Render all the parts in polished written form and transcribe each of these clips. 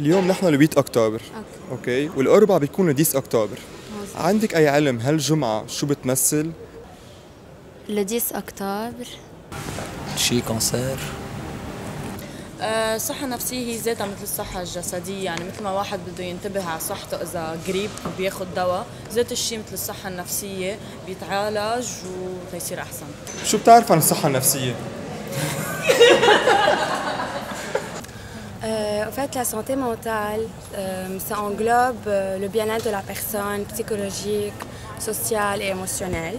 اليوم نحن ال 8 أكتوبر أوكي والأربع بيكون ال 10 أكتوبر. عندك أي علم هالجمعة شو بتمثل؟ ال 10 أكتوبر شي كونسير. الصحة النفسية هي ذاتها مثل الصحة الجسدية، يعني مثل ما واحد بده ينتبه على صحته إذا قريب بياخد دواء، ذات الشيء مثل الصحة النفسية بيتعالج وتيصير أحسن. شو بتعرف عن الصحة النفسية؟ En fait, la santé mentale, ça englobe le bien-être de la personne, psychologique, sociale et émotionnelle.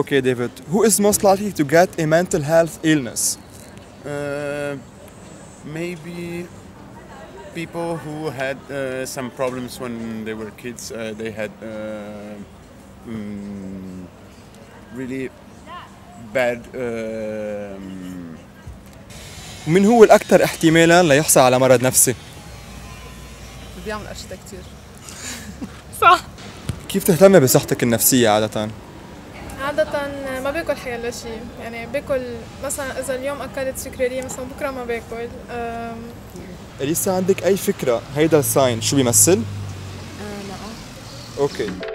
Okay, David. Who is most likely to get a mental health illness? Maybe people who had some problems when they were kids. They had really bad. ومن هو الأكثر احتمالاً ليحصل على مرض نفسي؟ اللي بيعمل أشياء كثير. صح. كيف تهتمي بصحتك النفسية عادة؟ عادة ما باكل حيلا شيء، يعني باكل مثلا إذا اليوم أكلت سكرية مثلا بكرة ما باكل. أليسا عندك أي فكرة هيدا الساين شو بيمثل؟ لا. أوكي.